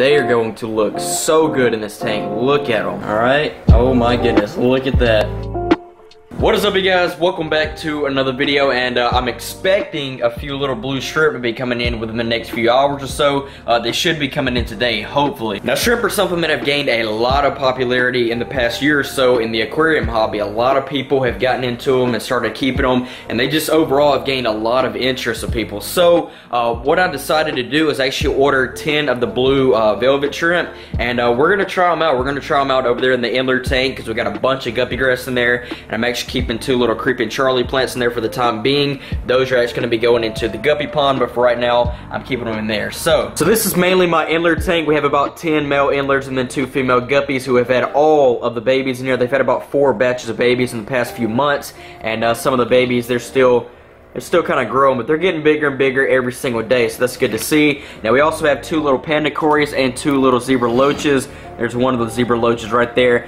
They are going to look so good in this tank. Look at them. All right. Oh my goodness. Look at that. What is up, you guys? Welcome back to another video, and I'm expecting a few little blue shrimp to be coming in within the next few hours or so. They should be coming in today, hopefully. Now, shrimp are something that have gained a lot of popularity in the past year or so in the aquarium hobby. A lot of people have gotten into them and started keeping them, and they just overall have gained a lot of interest of people. So, what I decided to do is actually order 10 of the blue velvet shrimp, and we're gonna try them out. We're gonna try them out over there in the endler tank because we got a bunch of guppy grass in there, and I'm actually keeping two little creeping Charlie plants in there for the time being. Those are actually going to be going into the guppy pond, but for right now, I'm keeping them in there. So this is mainly my endler tank. We have about 10 male endlers and then 2 female guppies who have had all of the babies in here. They've had about 4 batches of babies in the past few months, and some of the babies, they're still kind of growing, but they're getting bigger and bigger every single day, so that's good to see. Now, we also have 2 little panda cories and 2 little zebra loaches. There's one of the zebra loaches right there.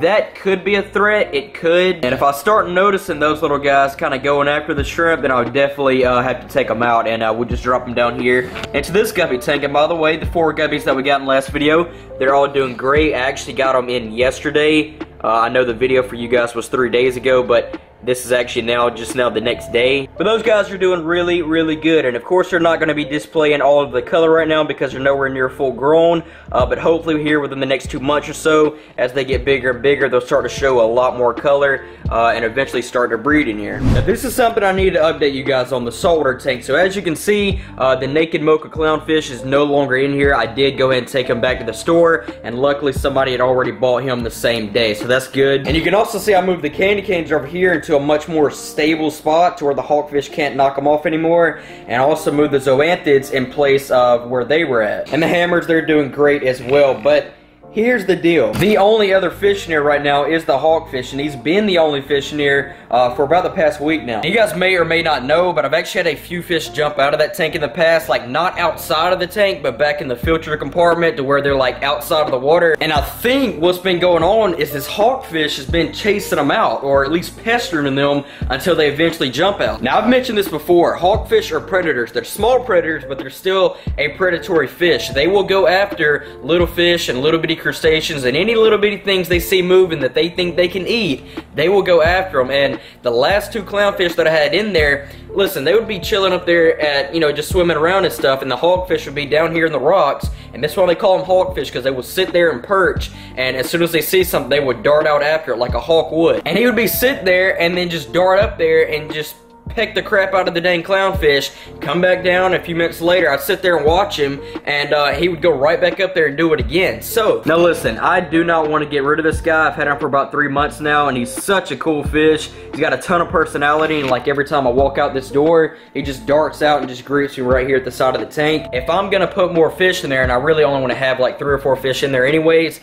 That could be a threat, it could, and if I start noticing those little guys kind of going after the shrimp, then I would definitely have to take them out, and we'll just drop them down here into this guppy tank. And by the way, the 4 guppies that we got in last video, they're all doing great. I actually got them in yesterday. I know the video for you guys was 3 days ago, but this is actually now, just now, the next day. But those guys are doing really, really good. And of course, they're not going to be displaying all of the color right now because they're nowhere near full grown. But hopefully here within the next 2 months or so, as they get bigger and bigger, they'll start to show a lot more color and eventually start to breed in here. Now, this is something I need to update you guys on the saltwater tank. So as you can see, the naked mocha clownfish is no longer in here. I did go ahead and take him back to the store, and luckily somebody had already bought him the same day. So that's good. And you can also see I moved the candy canes over here into a much more stable spot to where the hawkfish can't knock them off anymore, and also move the zoanthids in place of where they were at. And the hammers, they're doing great as well, but here's the deal. The only other fish in here right now is the hawkfish, and he's been the only fish in here for about the past week now. You guys may or may not know, but I've actually had a few fish jump out of that tank in the past, like not outside of the tank, but back in the filter compartment to where they're like outside of the water. And I think what's been going on is this hawkfish has been chasing them out, or at least pestering them until they eventually jump out. Now, I've mentioned this before. Hawkfish are predators. They're small predators, but they're still a predatory fish. They will go after little fish and little bitty crustaceans, and any little bitty things they see moving that they think they can eat, they will go after them. And the last 2 clownfish that I had in there, listen, they would be chilling up there at, you know, just swimming around and stuff, and the hawkfish would be down here in the rocks, and that's why they call them hawkfish, because they would sit there and perch, and as soon as they see something, they would dart out after it like a hawk would. And he would be sit there and then just dart up there and just pick the crap out of the dang clownfish, come back down. A few minutes later, I'd sit there and watch him, and he would go right back up there and do it again. So, now listen, I do not want to get rid of this guy. I've had him for about 3 months now, and he's such a cool fish. He's got a ton of personality, and like every time I walk out this door, he just darts out and just greets me right here at the side of the tank. If I'm going to put more fish in there, and I really only want to have like 3 or 4 fish in there anyways,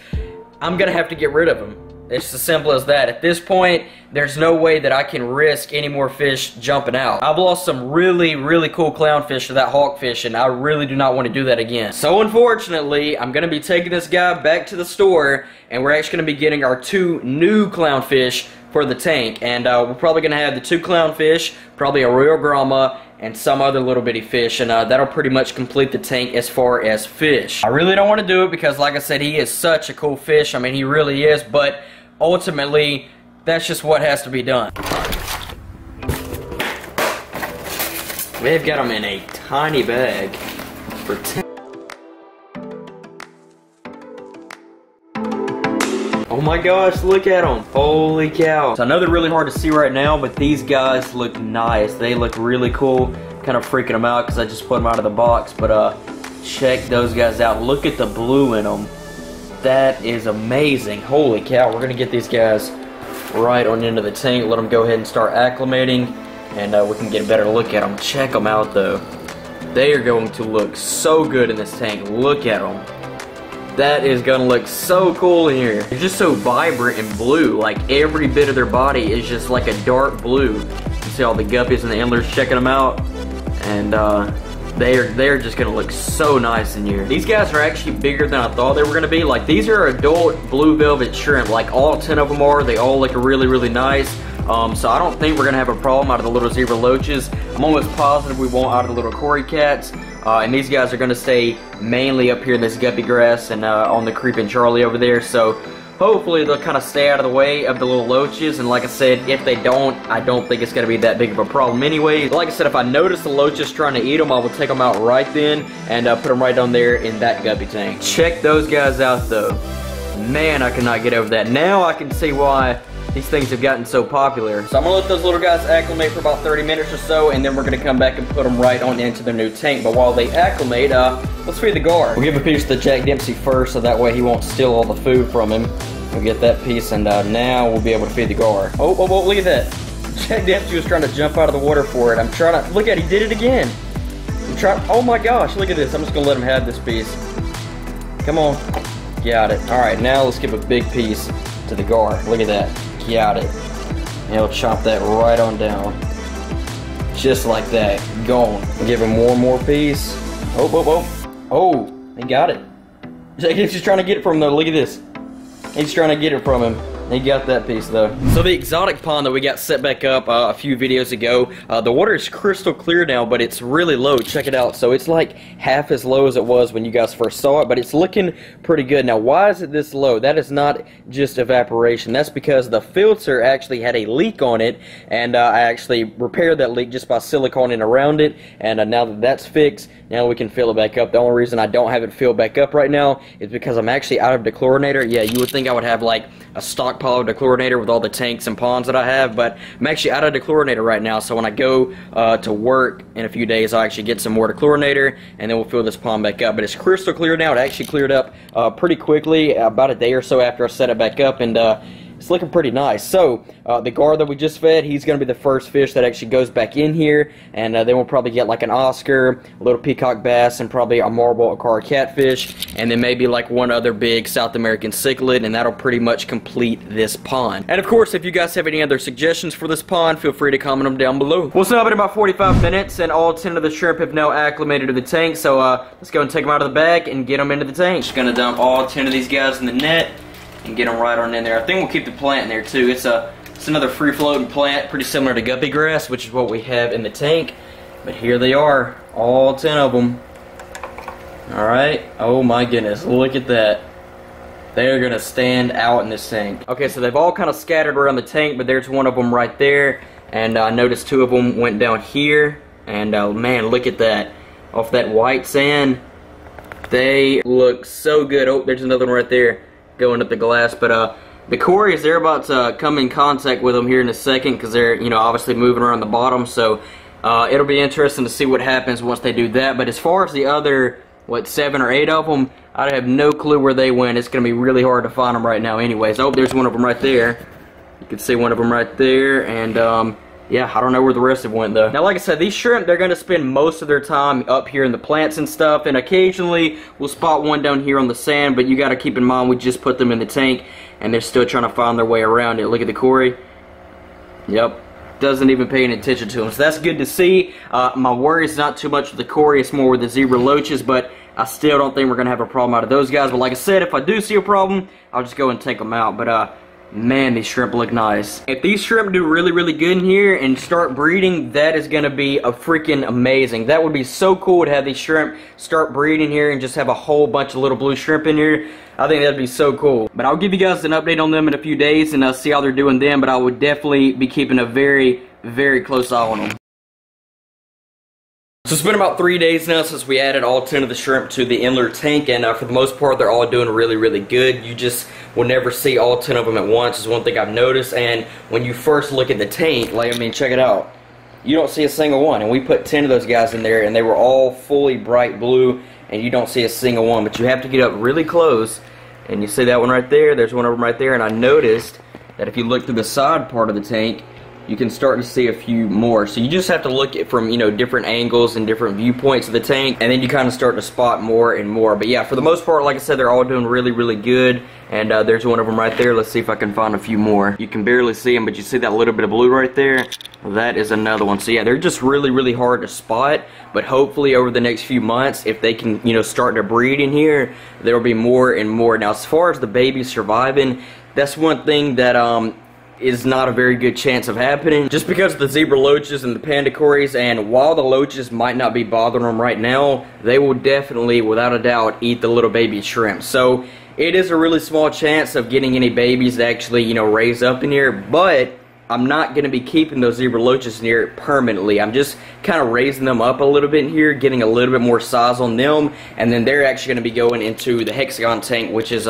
I'm going to have to get rid of him. It's as simple as that. At this point, there's no way that I can risk any more fish jumping out. I've lost some really, really cool clownfish to that hawkfish, and I really do not want to do that again. So unfortunately, I'm going to be taking this guy back to the store, and we're actually going to be getting our 2 new clownfish for the tank. And we're probably going to have the 2 clownfish, probably a Royal Gramma, and some other little bitty fish, and that'll pretty much complete the tank as far as fish. I really don't want to do it because, like I said, he is such a cool fish. I mean, he really is, but ultimately, that's just what has to be done. They've got them in a tiny bag for 10. Oh my gosh, look at them. Holy cow. So I know they're really hard to see right now, but these guys look nice. They look really cool. Kind of freaking them out because I just put them out of the box, but check those guys out. Look at the blue in them. That is amazing. Holy cow. We're going to get these guys right on into the tank. Let them go ahead and start acclimating, and we can get a better look at them. Check them out, though. They are going to look so good in this tank. Look at them. That is gonna look so cool in here. They're just so vibrant and blue. Like, every bit of their body is just like a dark blue. You see all the guppies and the endlers checking them out, and they're just gonna look so nice in here. These guys are actually bigger than I thought they were gonna be. Like, these are adult blue velvet shrimp. Like, all 10 of them are. They all look really, really nice. So I don't think we're gonna have a problem out of the little zebra loaches. I'm almost positive we won't out of the little cory cats. And these guys are going to stay mainly up here in this guppy grass and on the creeping Charlie over there. So hopefully they'll kind of stay out of the way of the little loaches, and like I said, if they don't, I don't think it's going to be that big of a problem anyway. Like I said, if I notice the loaches trying to eat them, I will take them out right then and put them right down there in that guppy tank. Check those guys out though. Man, I cannot get over that. Now I can see why these things have gotten so popular. So I'm gonna let those little guys acclimate for about 30 minutes or so, and then we're gonna come back and put them right on into their new tank. But while they acclimate, let's feed the guard. We'll give a piece to Jack Dempsey first, so that way he won't steal all the food from him. We'll get that piece, and now we'll be able to feed the guard. Oh, oh, oh, look at that. Jack Dempsey was trying to jump out of the water for it. I'm trying to, look at it, he did it again. I'm trying, oh my gosh, look at this. I'm just gonna let him have this piece. Come on, got it. All right, now let's give a big piece to the guard. Look at that. Got it. And he'll chop that right on down. Just like that. Gone. Give him one more piece. Oh, oh, oh. Oh, he got it. He's just trying to get it from him though. Look at this. He's trying to get it from him. He got that piece though. So the exotic pond that we got set back up a few videos ago, the water is crystal clear now, but it's really low. Check it out. So it's like half as low as it was when you guys first saw it, but it's looking pretty good. Now why is it this low? That is not just evaporation. That's because the filter actually had a leak on it, and I actually repaired that leak just by siliconing around it, and now that that's fixed, now we can fill it back up. The only reason I don't have it filled back up right now is because I'm actually out of dechlorinator. Yeah, you would think I would have like a stockpile of dechlorinator with all the tanks and ponds that I have, but I'm actually out of dechlorinator right now, so when I go to work in a few days, I'll actually get some more dechlorinator, and then we'll fill this pond back up. But it's crystal clear now. It actually cleared up pretty quickly, about a day or so after I set it back up, and it's looking pretty nice. So the guard that we just fed, he's going to be the first fish that actually goes back in here, and then we'll probably get like an Oscar, a little peacock bass, and probably a marble acar catfish, and then maybe like one other big South American cichlid, and that'll pretty much complete this pond. And of course, if you guys have any other suggestions for this pond, feel free to comment them down below. Well, so it's been about 45 minutes, and all 10 of the shrimp have now acclimated to the tank, so let's go and take them out of the bag and get them into the tank. Just going to dump all 10 of these guys in the net and get them right on in there. I think we'll keep the plant in there too. It's another free-floating plant, pretty similar to guppy grass, which is what we have in the tank. But here they are, all 10 of them. All right, oh my goodness, look at that. They're gonna stand out in this tank. Okay, so they've all kind of scattered around the tank, but there's one of them right there. And I noticed two of them went down here. And man, look at that. Off that white sand, they look so good. Oh, there's another one right there, going up the glass. But the cories, they're about to come in contact with them here in a second, because they're, you know, obviously moving around the bottom, so it'll be interesting to see what happens once they do that. But as far as the other, what, 7 or 8 of them, I have no clue where they went. It's gonna be really hard to find them right now anyways. Oh, there's one of them right there. You can see one of them right there, and yeah, I don't know where the rest of them went, though. Now, like I said, these shrimp, they're going to spend most of their time up here in the plants and stuff, and occasionally we'll spot one down here on the sand, but you got to keep in mind we just put them in the tank, and they're still trying to find their way around it. Look at the cory. Yep. Doesn't even pay any attention to them, so that's good to see. My worry is not too much with the cory, it's more with the zebra loaches, but I still don't think we're going to have a problem out of those guys. But like I said, if I do see a problem, I'll just go and take them out. But, man, these shrimp look nice. If these shrimp do really, really good in here and start breeding, that is going to be a freaking amazing. That would be so cool to have these shrimp start breeding here and just have a whole bunch of little blue shrimp in here. I think that'd be so cool. But I'll give you guys an update on them in a few days, and I'll see how they're doing then. But I would definitely be keeping a very, very close eye on them. So it's been about 3 days now since we added all 10 of the shrimp to the inler tank, and for the most part they're all doing really, really good. You just will never see all 10 of them at once is one thing I've noticed. And when you first look at the tank, like, I mean, check it out. You don't see a single one, and we put 10 of those guys in there, and they were all fully bright blue, and you don't see a single one. But you have to get up really close, and you see that one right there, there's one of them right there, and I noticed that if you look through the side part of the tank, you can start to see a few more. So you just have to look at from, you know, different angles and different viewpoints of the tank, and then you kind of start to spot more and more. But yeah, for the most part, like I said, they're all doing really, really good. And there's one of them right there. Let's see if I can find a few more. You can barely see them, but you see that little bit of blue right there? That is another one. So yeah, they're just really, really hard to spot, but hopefully over the next few months, if they can, you know, start to breed in here, there'll be more and more. Now, as far as the babies surviving, that's one thing that is not a very good chance of happening, just because of the zebra loaches and the panda cories. And while the loaches might not be bothering them right now, they will definitely, without a doubt, eat the little baby shrimp. So it is a really small chance of getting any babies to actually, you know, raise up in here, but I'm not going to be keeping those zebra loaches near it permanently. I'm just kind of raising them up a little bit in here, getting a little bit more size on them, and then they're actually going to be going into the hexagon tank, which is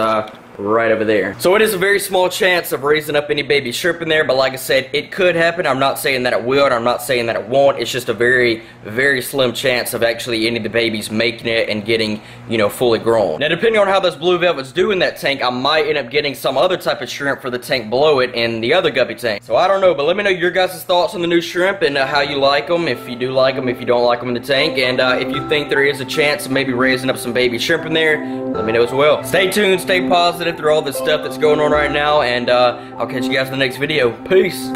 right over there. So it is a very small chance of raising up any baby shrimp in there, but like I said, it could happen. I'm not saying that it will, and I'm not saying that it won't. It's just a very, very slim chance of actually any of the babies making it and getting, you know, fully grown. Now, depending on how those blue velvets do in that tank, I might end up getting some other type of shrimp for the tank below it and the other guppy tank. So I don't know, but let me know your guys' thoughts on the new shrimp and how you like them, if you do like them, if you don't like them in the tank, and if you think there is a chance of maybe raising up some baby shrimp in there, let me know as well. Stay tuned, stay positive through all this stuff that's going on right now, and I'll catch you guys in the next video. Peace.